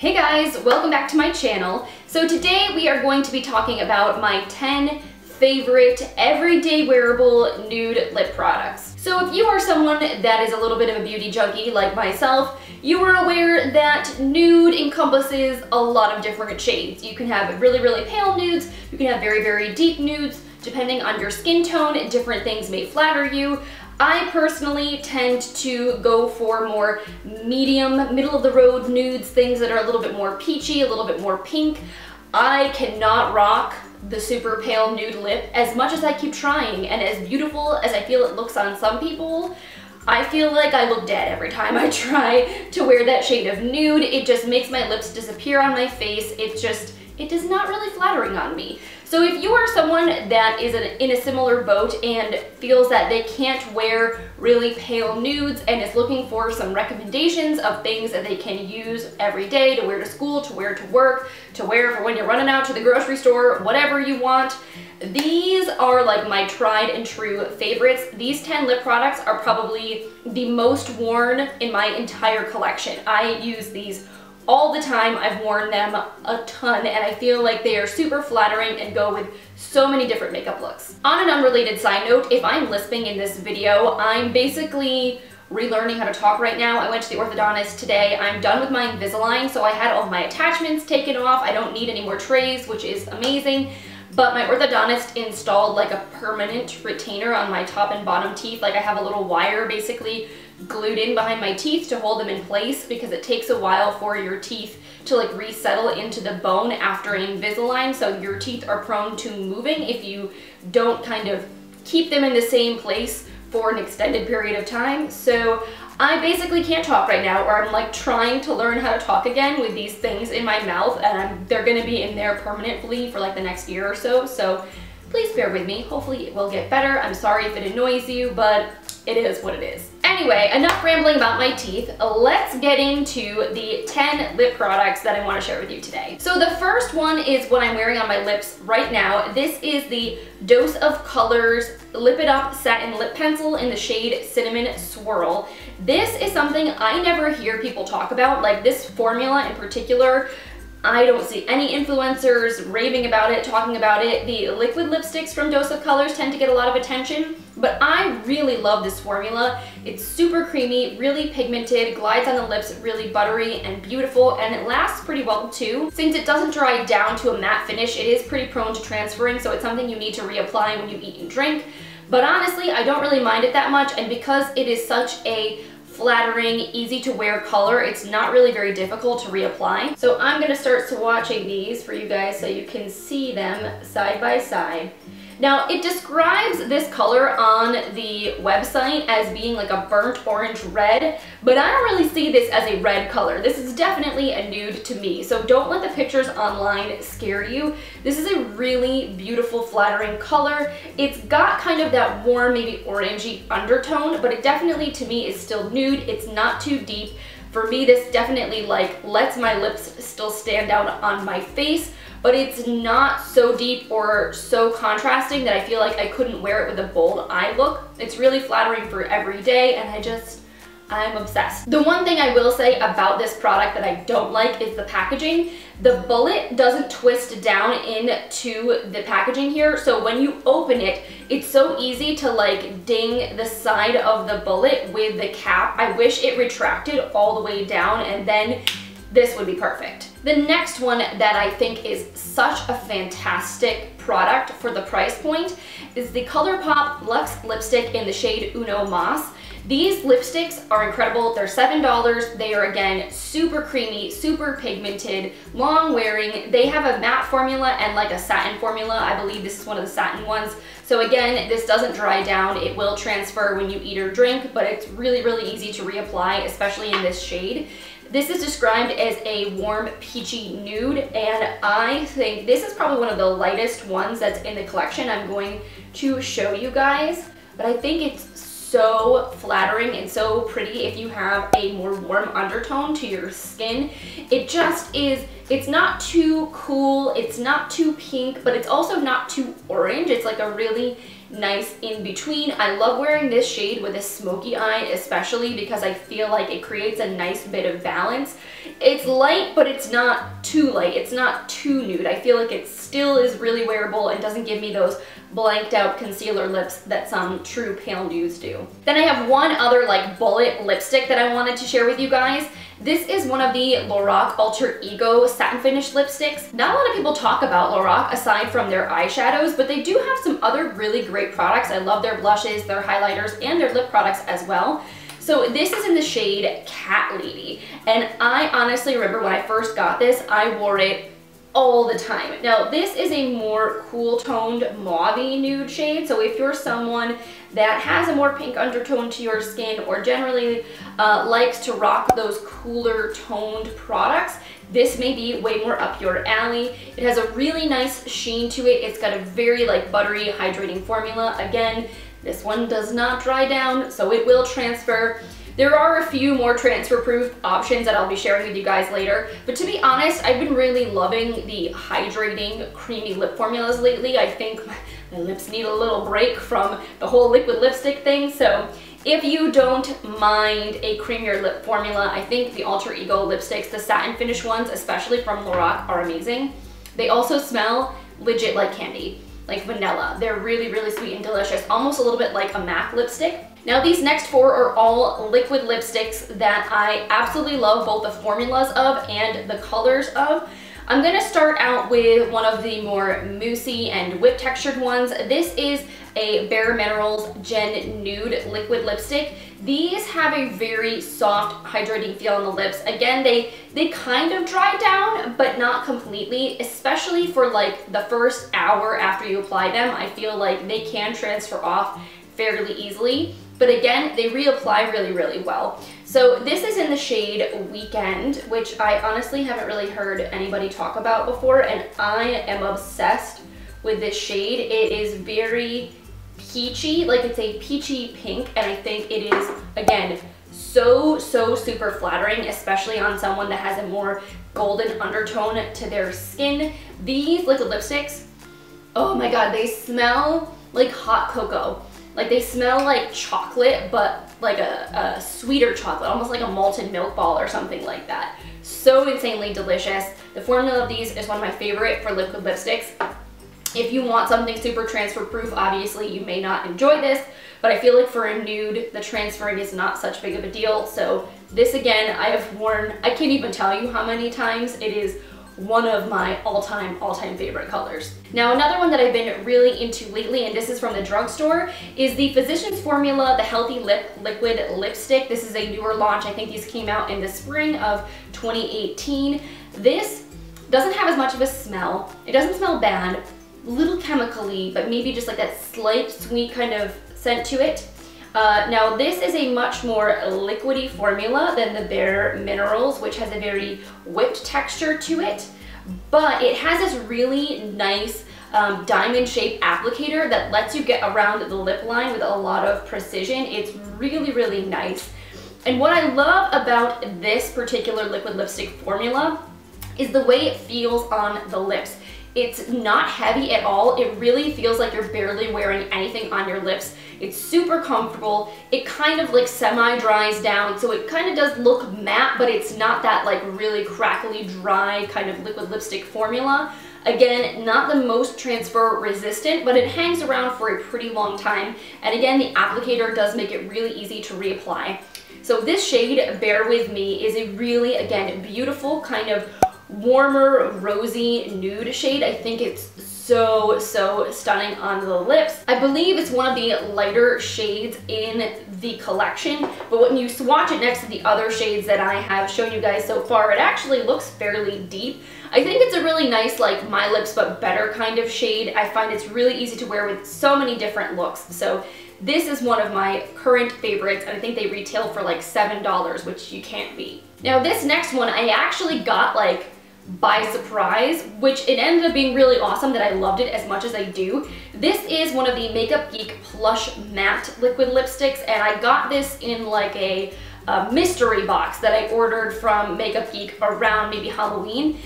Hey guys, welcome back to my channel. So today we are going to be talking about my 10 favorite everyday wearable nude lip products. So if you are someone that is a little bit of a beauty junkie like myself, you are aware that nude encompasses a lot of different shades. You can have really, really pale nudes, you can have very, very deep nudes, depending on your skin tone, different things may flatter you. I personally tend to go for more medium, middle of the road nudes, things that are a little bit more peachy, a little bit more pink. I cannot rock the super pale nude lip as much as I keep trying, and as beautiful as I feel it looks on some people, I feel like I look dead every time I try to wear that shade of nude. It just makes my lips disappear on my face. It is not really flattering on me. So if you are someone that is in a similar boat and feels that they can't wear really pale nudes and is looking for some recommendations of things that they can use every day to wear to school, to wear to work, to wear for when you're running out to the grocery store, whatever you want, these are like my tried and true favorites. These 10 lip products are probably the most worn in my entire collection. I use these all the time. I've worn them a ton and I feel like they are super flattering and go with so many different makeup looks. On an unrelated side note, if I'm lisping in this video, I'm basically relearning how to talk right now. I went to the orthodontist today. I'm done with my Invisalign, so I had all of my attachments taken off. I don't need any more trays, which is amazing. But my orthodontist installed like a permanent retainer on my top and bottom teeth. Like I have a little wire basically glued in behind my teeth to hold them in place because it takes a while for your teeth to like resettle into the bone after Invisalign. So your teeth are prone to moving if you don't kind of keep them in the same place for an extended period of time. So I basically can't talk right now, or I'm like trying to learn how to talk again with these things in my mouth, and they're gonna be in there permanently for like the next year or so. So please bear with me. Hopefully it will get better. I'm sorry if it annoys you, but it is what it is. Anyway, enough rambling about my teeth. Let's get into the 10 lip products that I want to share with you today. So the first one is what I'm wearing on my lips right now. This is the Dose of Colors Lip It Up Satin Lip Pencil in the shade Cinnamon Swirl. This is something I never hear people talk about. Like this formula in particular, I don't see any influencers raving about it, talking about it. The liquid lipsticks from Dose of Colors tend to get a lot of attention, but I really love this formula. It's super creamy, really pigmented, glides on the lips, really buttery and beautiful, and it lasts pretty well too. Since it doesn't dry down to a matte finish, it is pretty prone to transferring, so it's something you need to reapply when you eat and drink. But honestly, I don't really mind it that much, and because it is such a flattering, easy to wear color, it's not really very difficult to reapply. So I'm gonna start swatching these for you guys so you can see them side by side. Now, it describes this color on the website as being like a burnt orange red, but I don't really see this as a red color. This is definitely a nude to me, so don't let the pictures online scare you. This is a really beautiful, flattering color. It's got kind of that warm, maybe orangey undertone, but it definitely, to me, is still nude. It's not too deep. For me, this definitely like lets my lips still stand out on my face, but it's not so deep or so contrasting that I feel like I couldn't wear it with a bold eye look. It's really flattering for every day, and I'm obsessed. The one thing I will say about this product that I don't like is the packaging. The bullet doesn't twist down into the packaging here, so when you open it, it's so easy to like ding the side of the bullet with the cap. I wish it retracted all the way down, and then this would be perfect. The next one that I think is such a fantastic product for the price point is the ColourPop Luxe Lipstick in the shade Uno Moss. These lipsticks are incredible. They're $7. They are, again, super creamy, super pigmented, long wearing. They have a matte formula and like a satin formula. I believe this is one of the satin ones. So again, this doesn't dry down. It will transfer when you eat or drink, but it's really, really easy to reapply, especially in this shade. This is described as a warm peachy nude, and I think this is probably one of the lightest ones that's in the collection I'm going to show you guys, but I think it's so flattering and so pretty if you have a more warm undertone to your skin. It just is, it's not too cool, it's not too pink, but it's also not too orange. It's like a really nice in between. I love wearing this shade with a smoky eye, especially because I feel like it creates a nice bit of balance. It's light, but it's not too light. It's not too nude. I feel like it still is really wearable and doesn't give me those blanked out concealer lips that some true pale nudes do. Then I have one other like bullet lipstick that I wanted to share with you guys. This is one of the Lorac Alter Ego Satin Finish lipsticks. Not a lot of people talk about Lorac aside from their eyeshadows, but they do have some other really great products. I love their blushes, their highlighters, and their lip products as well. So this is in the shade Cat Lady, and I honestly remember when I first got this, I wore it all the time. Now this is a more cool toned mauve-y nude shade, so if you're someone that has a more pink undertone to your skin or generally likes to rock those cooler toned products, this may be way more up your alley. It has a really nice sheen to it. It's got a very like buttery hydrating formula. Again, this one does not dry down, so it will transfer. There are a few more transfer-proof options that I'll be sharing with you guys later, but to be honest, I've been really loving the hydrating, creamy lip formulas lately. I think my lips need a little break from the whole liquid lipstick thing, so if you don't mind a creamier lip formula, I think the Alter Ego lipsticks, the satin finish ones, especially from Lorac, are amazing. They also smell legit like candy. Like vanilla. They're really, really sweet and delicious, almost a little bit like a MAC lipstick. Now these next four are all liquid lipsticks that I absolutely love both the formulas of and the colors of. I'm gonna start out with one of the more moussey and whip textured ones. This is a BareMinerals Gen Nude liquid lipstick. These have a very soft hydrating feel on the lips. Again, they kind of dry down, but not completely, especially for like the first hour after you apply them. I feel like they can transfer off fairly easily, but again, they reapply really, really well. So this is in the shade Weekend, which I honestly haven't really heard anybody talk about before, and I am obsessed with this shade. It is very peachy, like it's a peachy pink, and I think it is, again, so super flattering, especially on someone that has a more golden undertone to their skin. These liquid lipsticks, oh my god, they smell like hot cocoa. Like they smell like chocolate, but like a sweeter chocolate, almost like a malted milk ball or something like that. So insanely delicious. The formula of these is one of my favorite for liquid lipsticks. If you want something super transfer proof, obviously you may not enjoy this, but I feel like for a nude, the transferring is not such big of a deal. So this again, I have worn, I can't even tell you how many times. It is one of my all-time favorite colors. Now another one that I've been really into lately, and this is from the drugstore, is the Physician's Formula, the Healthy Lip Liquid Lipstick. This is a newer launch. I think these came out in the spring of 2018. This doesn't have as much of a smell. It doesn't smell bad. Little chemically, but maybe just like that slight sweet kind of scent to it. Now this is a much more liquidy formula than the BareMinerals, which has a very whipped texture to it, but it has this really nice diamond shaped applicator that lets you get around the lip line with a lot of precision. It's really, really nice. And what I love about this particular liquid lipstick formula is the way it feels on the lips. It's not heavy at all. It really feels like you're barely wearing anything on your lips. It's super comfortable. It kind of like semi-dries down, so it kind of does look matte, but it's not that like really crackly dry kind of liquid lipstick formula. Again, not the most transfer resistant, but it hangs around for a pretty long time. And again, the applicator does make it really easy to reapply. So this shade, Bear With Me, is a really, again, beautiful kind of warmer rosy nude shade. I think it's so stunning on the lips. I believe it's one of the lighter shades in the collection, but when you swatch it next to the other shades that I have shown you guys so far, it actually looks fairly deep. I think it's a really nice like My Lips But Better kind of shade. I find it's really easy to wear with so many different looks. So this is one of my current favorites, and I think they retail for like $7, which you can't beat. Now this next one I actually got like by surprise, which it ended up being really awesome that I loved it as much as I do. This is one of the Makeup Geek Plush Matte Liquid Lipsticks, and I got this in like a mystery box that I ordered from Makeup Geek around maybe Halloween.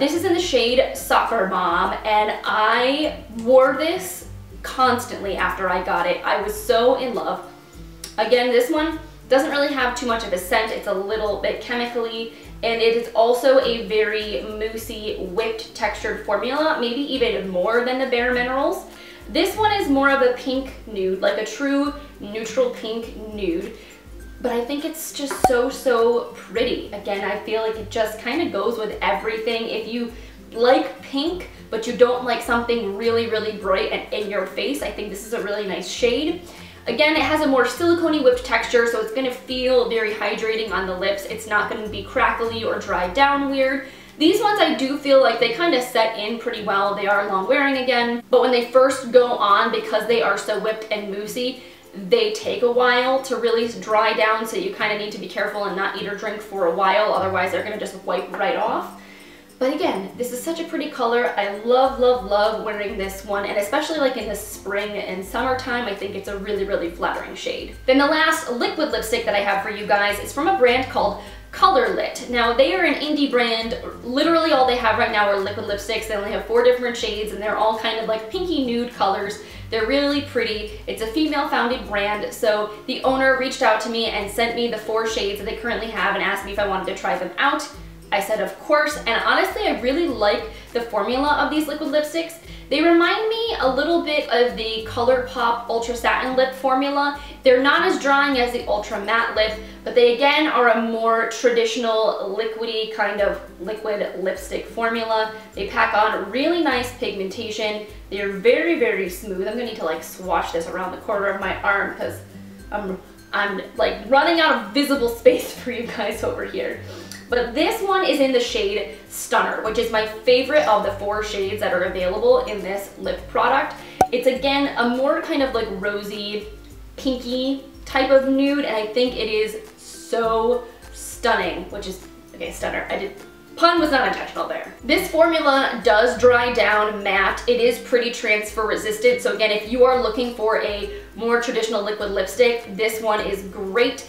This is in the shade Soccer Mom, and I wore this constantly after I got it. I was so in love. Again, this one doesn't really have too much of a scent. It's a little bit chemically, And it is also a very moussey, whipped textured formula, maybe even more than the BareMinerals. This one is more of a pink nude, like a true neutral pink nude. But I think it's just so, so pretty. Again, I feel like it just kind of goes with everything. If you like pink, but you don't like something really, really bright and in your face, I think this is a really nice shade. Again, it has a more silicone-y whipped texture, so it's gonna feel very hydrating on the lips. It's not gonna be crackly or dry down weird. These ones I do feel like they kind of set in pretty well. They are long wearing again, but when they first go on, because they are so whipped and moussey, they take a while to really dry down, so you kind of need to be careful and not eat or drink for a while, otherwise they're gonna just wipe right off. But again, this is such a pretty color. I love, love, love wearing this one, and especially like in the spring and summertime, I think it's a really, really flattering shade. Then the last liquid lipstick that I have for you guys is from a brand called Colour Lit. Now, they are an indie brand. Literally all they have right now are liquid lipsticks. They only have 4 different shades, and they're all kind of like pinky nude colors. They're really pretty. It's a female-founded brand, so the owner reached out to me and sent me the 4 shades that they currently have and asked me if I wanted to try them out. I said, of course, and honestly, I really like the formula of these liquid lipsticks. They remind me a little bit of the ColourPop Ultra Satin Lip formula. They're not as drying as the Ultra Matte Lip, but they again are a more traditional liquidy kind of liquid lipstick formula. They pack on really nice pigmentation. They're very, very smooth. I'm gonna need to like swatch this around the corner of my arm because I'm like running out of visible space for you guys over here. But this one is in the shade Stunner, which is my favorite of the 4 shades that are available in this lip product. It's again a more kind of like rosy, pinky type of nude, and I think it is so stunning, which is, okay, Stunner. Pun was not intentional there. This formula does dry down matte. It is pretty transfer resistant, so again, if you are looking for a more traditional liquid lipstick, this one is great.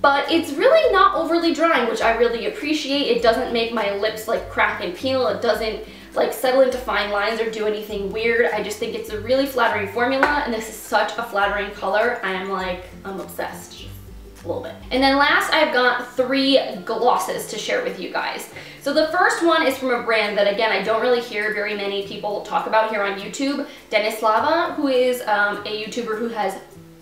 But it's really not overly drying, which I really appreciate. It doesn't make my lips like crack and peel. It doesn't like settle into fine lines or do anything weird. I just think it's a really flattering formula, and this is such a flattering color. I'm obsessed, just a little bit. And then last, I've got 3 glosses to share with you guys. So the first one is from a brand that, again, I don't really hear very many people talk about here on YouTube. Dennis Lava, who is a YouTuber who has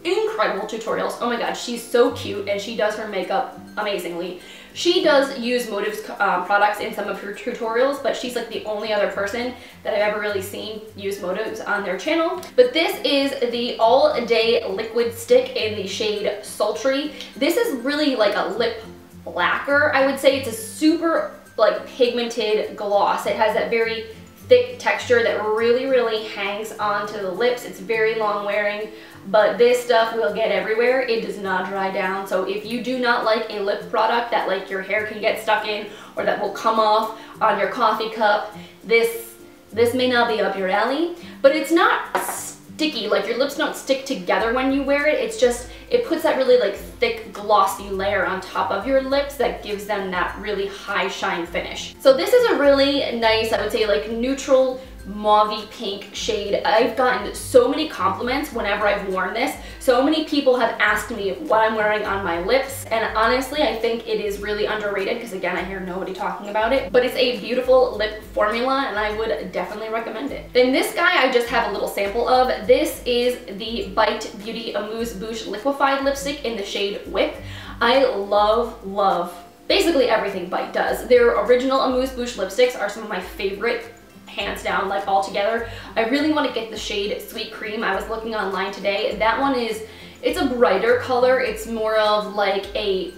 incredible tutorials. Oh my god, she's so cute, and she does her makeup amazingly. She does use Motives products in some of her tutorials, but she's like the only other person that I've ever really seen use Motives on their channel. But this is the All Day Liquid Stick in the shade Sultry. This is really like a lip lacquer, I would say. It's a super like pigmented gloss. It has that very thick texture that really, really hangs onto the lips. It's very long wearing, but this stuff will get everywhere. It does not dry down. So if you do not like a lip product that like your hair can get stuck in or that will come off on your coffee cup, this may not be up your alley. But it's not sticky, like your lips don't stick together when you wear it. It's just, it puts that really like thick glossy layer on top of your lips that gives them that really high shine finish. So this is a really nice, I would say like neutral, mauvey pink shade. I've gotten so many compliments whenever I've worn this. So many people have asked me what I'm wearing on my lips, and honestly, I think it is really underrated because, again, I hear nobody talking about it, but it's a beautiful lip formula, and I would definitely recommend it. Then this guy I just have a little sample of. This is the Bite Beauty Amuse Bouche Liquefied Lipstick in the shade Whip. I love, love basically everything Bite does. Their original Amuse Bouche lipsticks are some of my favorite, hands down, like all together. I really want to get the shade Sweet Cream. I was looking online today. That one is, it's a brighter color. It's more of like a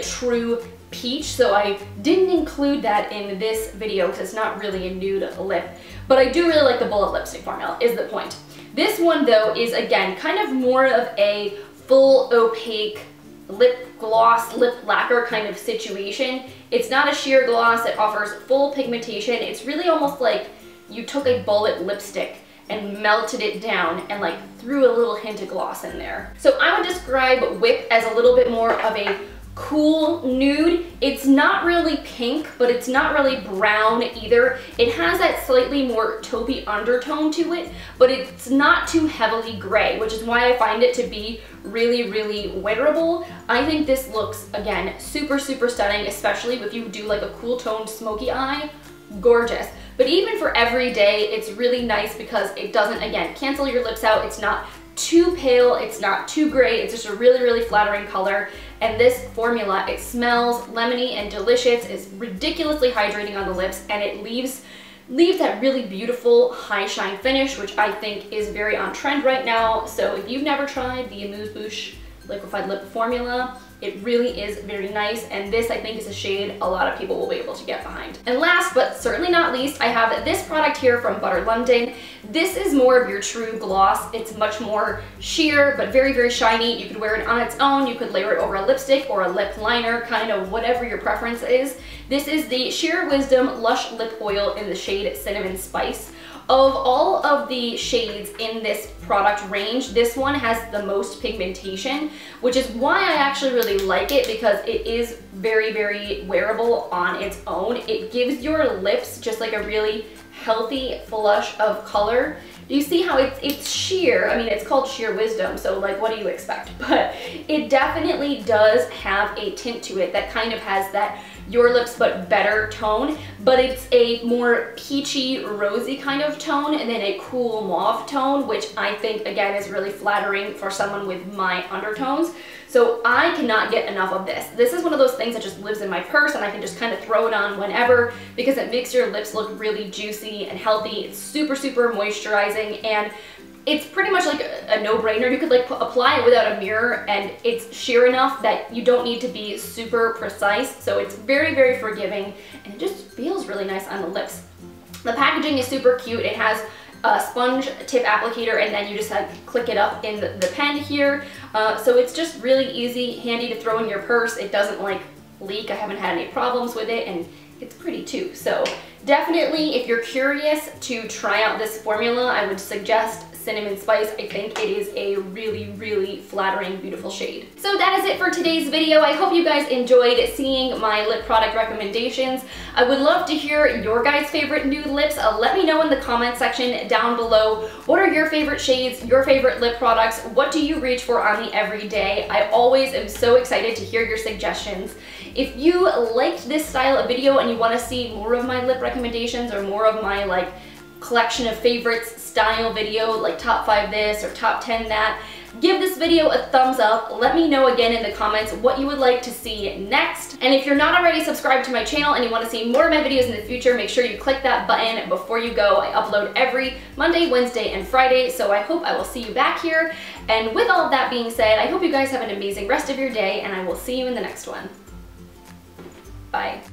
true peach, so I didn't include that in this video because it's not really a nude lip. But I do really like the bullet lipstick formula, is the point. This one, though, is, again, kind of more of a full opaque lip gloss, lip lacquer kind of situation. It's not a sheer gloss. It offers full pigmentation. It's really almost like you took a bullet lipstick and melted it down and like threw a little hint of gloss in there. So I would describe Whip as a little bit more of a cool nude. It's not really pink, but it's not really brown either. It has that slightly more taupey undertone to it, but it's not too heavily gray, which is why I find it to be really, really wearable. I think this looks, again, super, super stunning, especially if you do like a cool toned smoky eye. Gorgeous. But even for every day, it's really nice because it doesn't, again, cancel your lips out. It's not too pale, it's not too gray, it's just a really, really flattering color. And this formula, it smells lemony and delicious, it's ridiculously hydrating on the lips, and it leaves that really beautiful high shine finish, which I think is very on trend right now. So if you've never tried the Amuse-Bouche liquefied lip formula, it really is very nice, and this I think is a shade a lot of people will be able to get behind. And last but certainly not least, I have this product here from Butter London. This is more of your true gloss. It's much more sheer but very, very shiny. You could wear it on its own, you could layer it over a lipstick or a lip liner, kind of whatever your preference is. This is the Sheer Wisdom Lush Lip Oil in the shade Cinnamon Spice. Of all of the shades in this product range, this one has the most pigmentation, which is why I actually really like it, because it is very, very wearable on its own. It gives your lips just like a really healthy flush of color. You see how it's sheer. I mean, it's called Sheer Wisdom, so like, what do you expect? But it definitely does have a tint to it that kind of has that your lips but better tone, but it's a more peachy, rosy kind of tone, and then a cool mauve tone, which I think, again, is really flattering for someone with my undertones. So I cannot get enough of this. This is one of those things that just lives in my purse, and I can just kind of throw it on whenever because it makes your lips look really juicy and healthy. It's super, super moisturizing, and it's pretty much like a no-brainer. You could like apply it without a mirror, and it's sheer enough that you don't need to be super precise. So it's very, very forgiving, and it just feels really nice on the lips. The packaging is super cute. It has a sponge tip applicator, and then you just have to click it up in the pen here. So it's just really easy, handy to throw in your purse. It doesn't like leak. I haven't had any problems with it, and it's pretty too. So definitely, if you're curious to try out this formula, I would suggest Cinnamon Spice. I think it is a really, really flattering, beautiful shade. So that is it for today's video. I hope you guys enjoyed seeing my lip product recommendations. I would love to hear your guys' favorite nude lips. Let me know in the comment section down below. What are your favorite shades, your favorite lip products? What do you reach for on the everyday? I always am so excited to hear your suggestions. If you liked this style of video and you want to see more of my lip recommendations or more of my like collection of favorites style video, like top 5 this or top 10 that, give this video a thumbs up. Let me know again in the comments what you would like to see next. And if you're not already subscribed to my channel and you want to see more of my videos in the future, make sure you click that button before you go. I upload every Monday, Wednesday, and Friday, so I hope I will see you back here. And with all of that being said, I hope you guys have an amazing rest of your day, and I will see you in the next one. Bye.